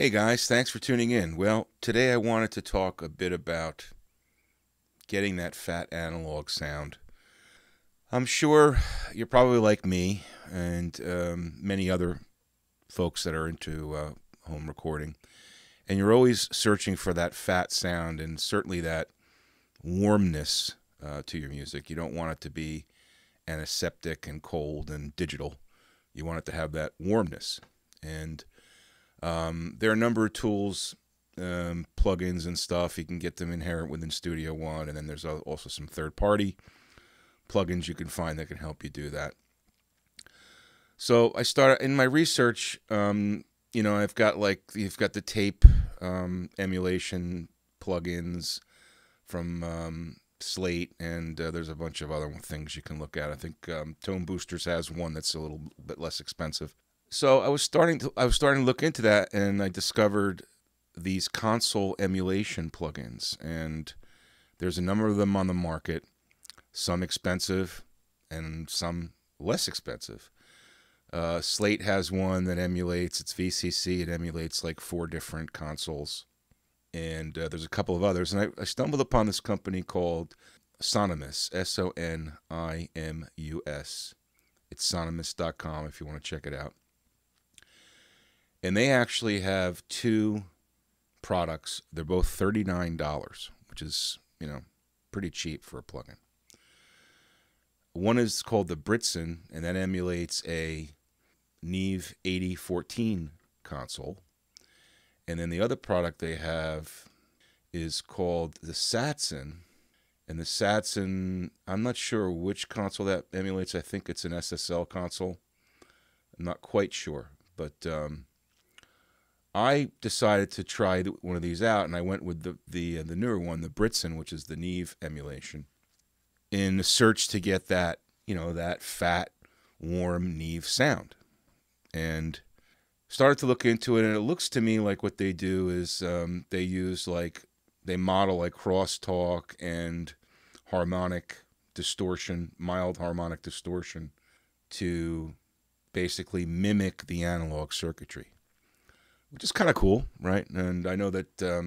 Hey guys, thanks for tuning in. Well, today I wanted to talk a bit about getting that fat analog sound. I'm sure you're probably like me and many other folks that are into home recording, and you're always searching for that fat sound and certainly that warmness to your music. You don't want it to be antiseptic and cold and digital. You want it to have that warmness. And there are a number of tools, plugins and stuff. You can get them inherent within Studio One, and then there's also some third-party plugins you can find that can help you do that. So I started in my research. You know, I've got you've got the tape emulation plugins from Slate, and there's a bunch of other things you can look at. I think Tone Boosters has one that's a little bit less expensive. So I was starting to look into that, and I discovered these console emulation plugins, and there's a number of them on the market, some expensive and some less expensive. Slate has one that emulates, it's VCC, it emulates like 4 different consoles, and there's a couple of others, and I stumbled upon this company called Sonimus, S-O-N-I-M-U-S. It's Sonimus.com if you want to check it out. And they actually have 2 products. They're both $39, which is, you know, pretty cheap for a plugin. One is called the Britson, and that emulates a Neve 8014 console. And then the other product they have is called the Satson. And the Satson, I'm not sure which console that emulates. I think it's an SSL console. I'm not quite sure, but I decided to try one of these out, and I went with the newer one, the Britson, which is the Neve emulation, in the search to get that, you know, that fat, warm Neve sound. And started to look into it, and it looks to me like what they do is they use they model crosstalk and harmonic distortion, mild harmonic distortion, to basically mimic the analog circuitry, which is kind of cool, right? And I know that I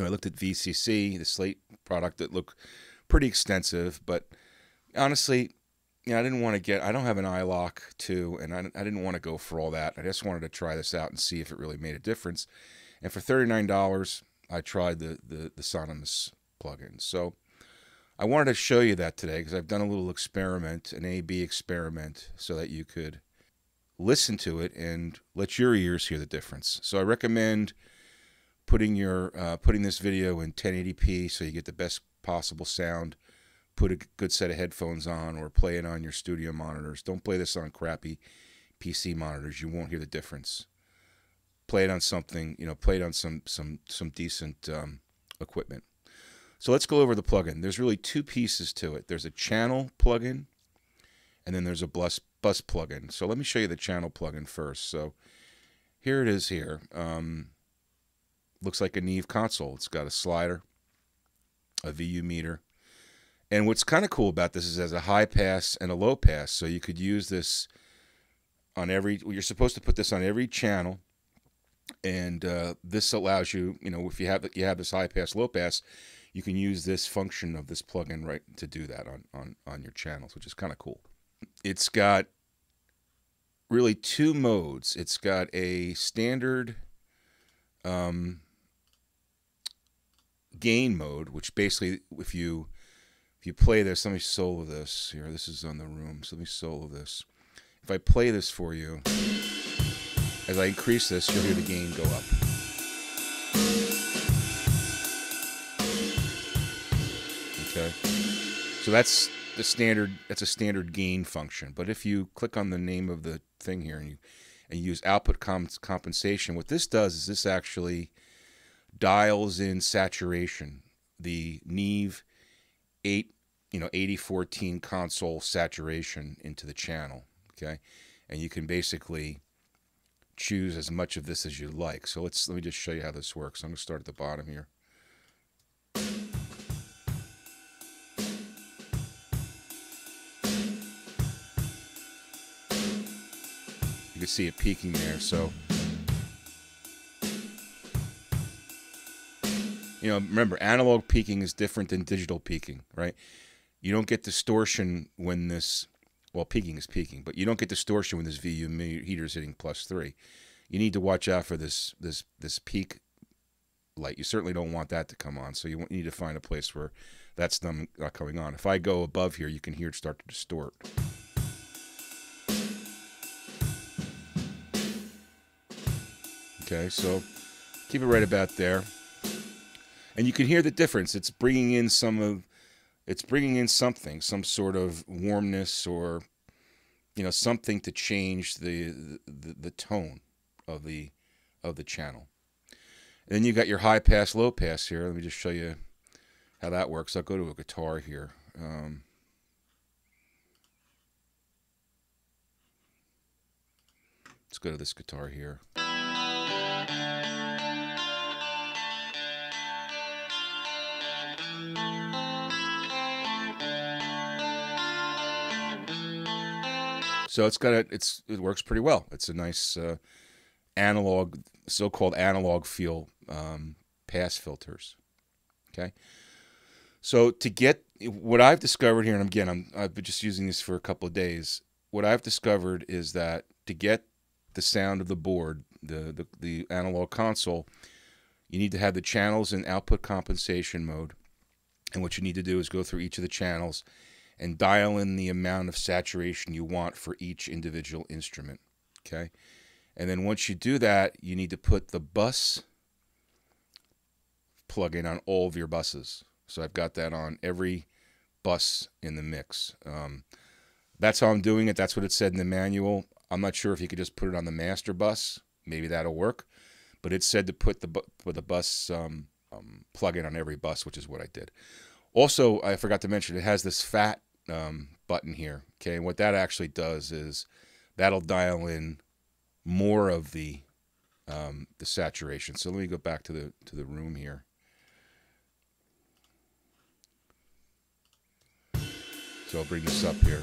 looked at VCC, the Slate product, that looked pretty extensive, but honestly, you know, I didn't want to get, I don't have an iLock 2, and I didn't want to go for all that. I just wanted to try this out and see if it really made a difference. And for $39, I tried the Sonimus plugin. So I wanted to show you that today because I've done a little experiment, an A/B experiment, so that you could listen to it and let your ears hear the difference. So I recommend putting your putting this video in 1080p so you get the best possible sound. Put a good set of headphones on, or play it on your studio monitors. Don't play this on crappy PC monitors; you won't hear the difference. Play it on something, you know, play it on some decent equipment. So let's go over the plugin. There's really 2 pieces to it. There's a channel plugin, and then there's a bus plugin. So let me show you the channel plugin first. So here it is here. Looks like a Neve console. It's got a slider, a VU meter. And what's kind of cool about this is as a high pass and a low pass. So you could use this on every, you're supposed to put this on every channel. And this allows you, you know, if you have this high pass, low pass, you can use this function of this plugin right to do that on your channels, which is kind of cool. It's got really 2 modes. It's got a standard gain mode, which basically if you play this, let me solo this here. This is on the room, so let me solo this. If I play this for you, as I increase this, you'll hear the gain go up. Okay, so that's the standard. That's a standard gain function. But if you click on the name of the thing here and you use output compensation, what this does is this actually dials in saturation, the Neve 8014 console saturation into the channel. Okay, and you can basically choose as much of this as you like. So let me just show you how this works. I'm going to start at the bottom here. You can see it peaking there. So you know, remember, analog peaking is different than digital peaking, right? You don't get distortion when this, well, peaking is peaking, but you don't get distortion when this VU meter is hitting +3. You need to watch out for this peak light. You certainly don't want that to come on, so you need to find a place where that's not coming on. If I go above here, you can hear it start to distort. Okay, so keep it right about there, and you can hear the difference. It's bringing in something, some sort of warmness, or you know, something to change the tone of the channel. And then you got your high pass, low pass here. Let me just show you how that works. I'll go to a guitar here. Let's go to this guitar here. So it's got it works pretty well. It's a nice analog, so-called analog feel pass filters. Okay, so to get what I've discovered here, and again, I've been just using this for a couple of days. What I've discovered is that to get the sound of the board, the analog console, you need to have the channels in output compensation mode, and what you need to do is go through each of the channels and dial in the amount of saturation you want for each individual instrument, okay? And then once you do that, you need to put the bus plug-in on all of your buses. So I've got that on every bus in the mix. That's how I'm doing it. That's what it said in the manual. I'm not sure if you could just put it on the master bus. Maybe that'll work. But it said to put the bus plug-in on every bus, which is what I did. Also, I forgot to mention, it has this fat button here, okay? And what that actually does is that'll dial in more of the saturation. So let me go back to the room here. So I'll bring this up here.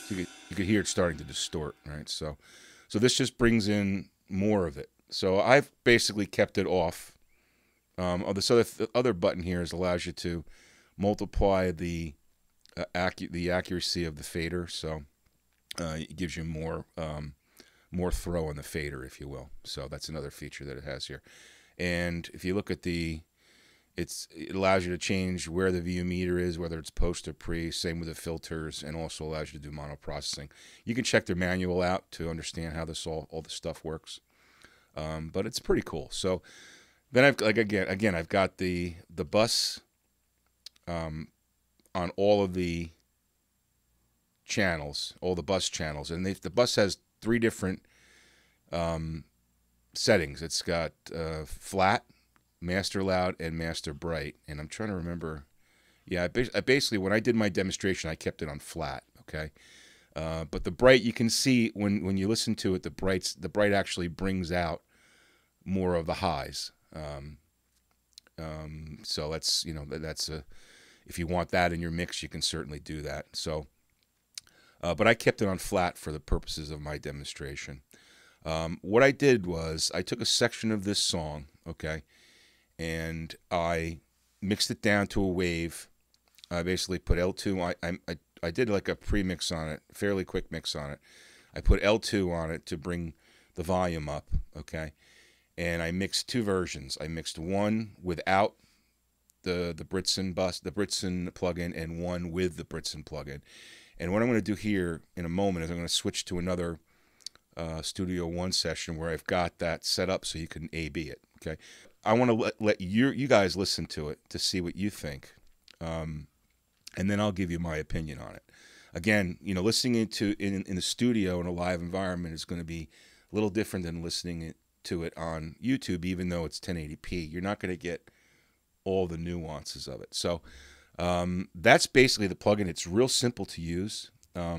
You can hear it starting to distort, right? So this just brings in more of it. So I've basically kept it off. This other button here allows you to multiply the accuracy of the fader, so it gives you more throw on the fader, if you will. So that's another feature that it has here. And if you look at it allows you to change where the VU meter is, whether it's post or pre, same with the filters, and also allows you to do mono processing. You can check their manual out to understand how this all the stuff works. But it's pretty cool. So then I've I've got the bus on all of the channels, all the bus channels, and the bus has 3 different settings. It's got flat, master loud, and master bright. And I'm trying to remember, yeah, I basically, when I did my demonstration, I kept it on flat, okay? But the bright, you can see when you listen to it, the bright actually brings out more of the highs. So that's, you know, that's if you want that in your mix, you can certainly do that. So, but I kept it on flat for the purposes of my demonstration. What I did was I took a section of this song, okay, and I mixed it down to a wave. I basically put L2. I did like a pre-mix on it, fairly quick mix on it. I put L2 on it to bring the volume up, okay? And I mixed 2 versions. I mixed one without the Britson bus, the Britson plugin, and one with the Britson plugin. And what I'm going to do here in a moment is I'm going to switch to another Studio One session where I've got that set up so you can A/B it, okay? I want to let you guys listen to it to see what you think, and then I'll give you my opinion on it. Again, you know, listening to in the studio in a live environment is going to be a little different than listening to it on YouTube, even though it's 1080p. You're not going to get all the nuances of it. So that's basically the plugin. It's real simple to use. But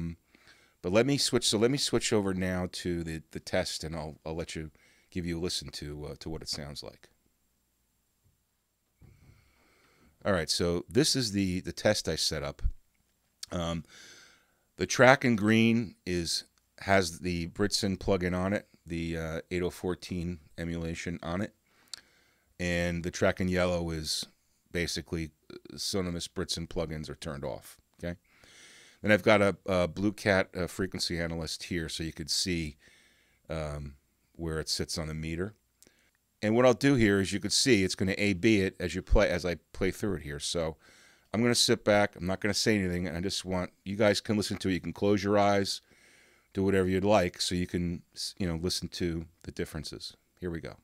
let me switch. So let me switch over now to the test, and I'll let you give you a listen to what it sounds like. All right, so this is the test I set up. The track in green has the Britson plugin on it, the 8014 emulation on it, and the track in yellow is basically Sonimus Britson plugins are turned off. Okay, then I've got a Blue Cat frequency analyst here, so you could see where it sits on the meter. And what I'll do here is you can see it's going to A/B it as I play through it here. So I'm going to sit back. I'm not going to say anything. And I just want you guys can listen to it. You can close your eyes, do whatever you'd like, so you can listen to the differences. Here we go.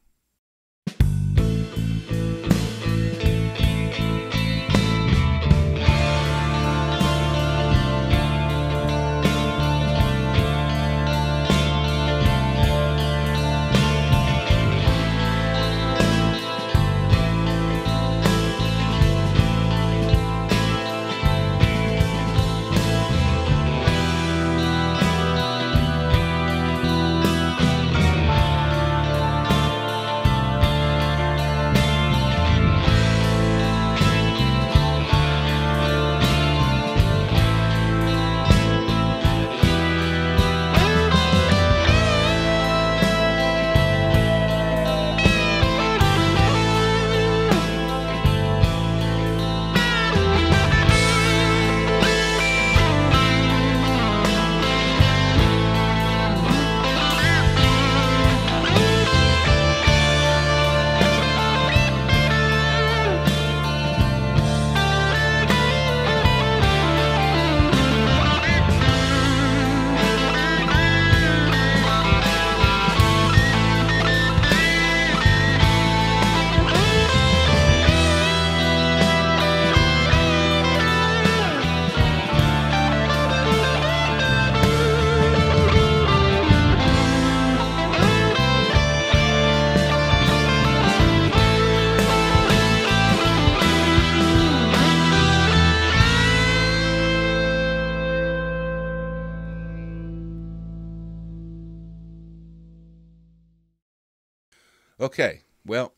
Okay, well,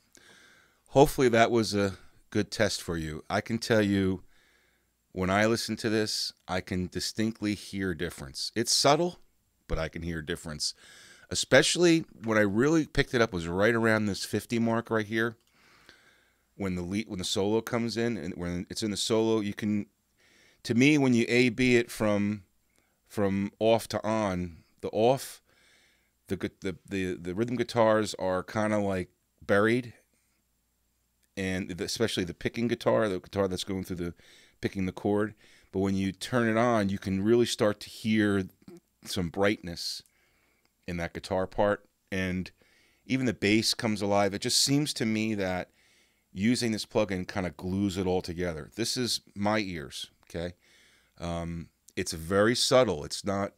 hopefully that was a good test for you. I can tell you, when I listen to this, I can distinctly hear difference. It's subtle, but I can hear difference. Especially when I really picked it up was right around this 50 mark right here. When the solo comes in, and when it's in the solo, you can, to me, when you A/B it from off to on, the off. The rhythm guitars are kind of like buried, and especially the picking guitar, the guitar that's going through the picking the chord. But when you turn it on, you can really start to hear some brightness in that guitar part, and even the bass comes alive. It just seems to me that using this plugin kind of glues it all together. This is my ears, okay? It's very subtle. It's not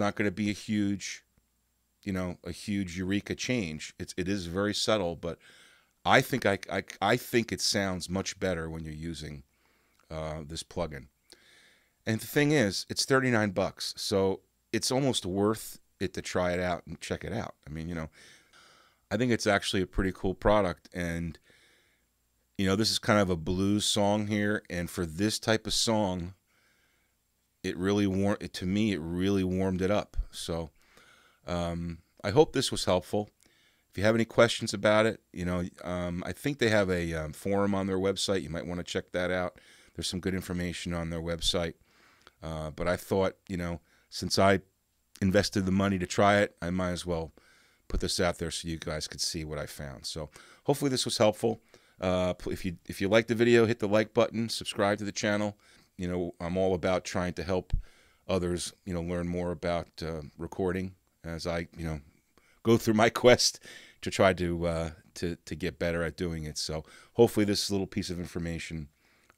going to be a huge a huge eureka change. It is very subtle, but I think I think it sounds much better when you're using this plugin. And the thing is, it's $39, so it's almost worth it to try it out and check it out. I mean, I think it's actually a pretty cool product, and this is kind of a blues song here, and for this type of song, to me it really warmed it up. So I hope this was helpful. If you have any questions about it, I think they have a forum on their website. You might want to check that out. There's some good information on their website. But I thought, since I invested the money to try it, I might as well put this out there so you guys could see what I found. So hopefully this was helpful. If you like the video, hit the like button, subscribe to the channel. I'm all about trying to help others, learn more about recording, as I, go through my quest to try to get better at doing it. So hopefully this little piece of information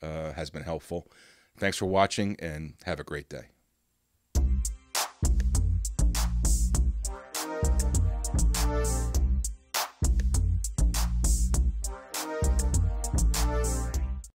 has been helpful. Thanks for watching, and have a great day.